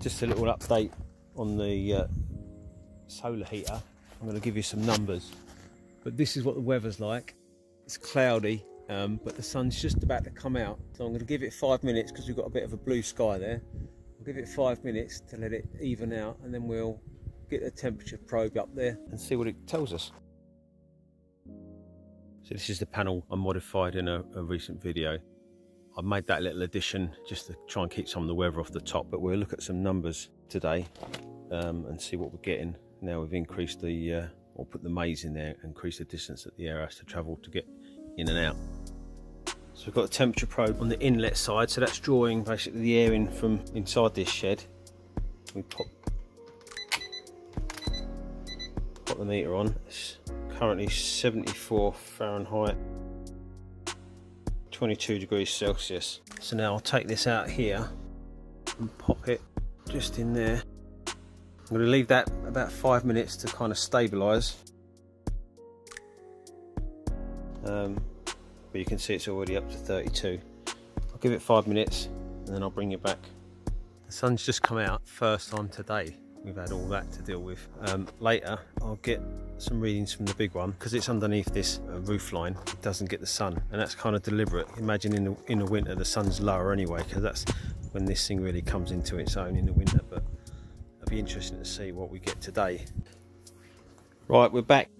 Just a little update on the solar heater. I'm going to give you some numbers, but this is what the weather's like. It's cloudy, but the sun's just about to come out, so I'm going to give it 5 minutes because we've got a bit of a blue sky there. I'll give it 5 minutes to let it even out, and then we'll get the temperature probe up there and see what it tells us. So this is the panel I modified in a recent video. I made that little addition just to try and keep some of the weather off the top, but we'll look at some numbers today and see what we're getting. Now we've increased the, or put the maze in there, increased the distance that the air has to travel to get in and out. So we've got a temperature probe on the inlet side, so that's drawing basically the air in from inside this shed. We pop the meter on. It's currently 74 Fahrenheit, 22 degrees Celsius. So now I'll take this out here and pop it just in there. I'm going to leave that about 5 minutes to kind of stabilise. But you can see it's already up to 32. I'll give it 5 minutes and then I'll bring you back. The sun's just come out first time today. We've had all that to deal with. Later I'll get some readings from the big one because it's underneath this roof line. It doesn't get the sun, and that's kind of deliberate. Imagine in the winter the sun's lower anyway, because that's when this thing really comes into its own in the winter. But be interesting to see what we get today. Right, we're back.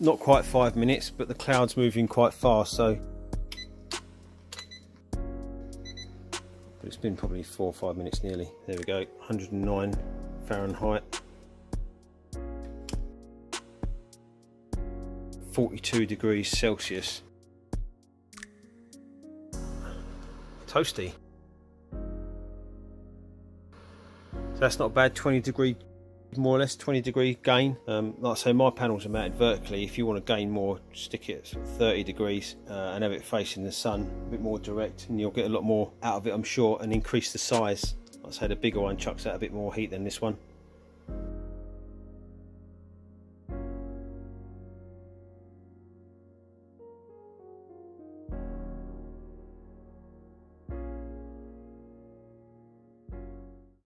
Not quite 5 minutes, but the cloud's moving quite fast, so but it's been probably 4 or 5 minutes nearly. There we go, 109 Fahrenheit, 42 degrees Celsius. Toasty. So that's not bad, 20 degree, more or less 20 degree gain. Like I say, my panels are mounted vertically. If you want to gain more, stick it at 30 degrees and have it facing the sun, a bit more direct, and you'll get a lot more out of it, I'm sure, and increase the size. Like I say, the bigger one chucks out a bit more heat than this one.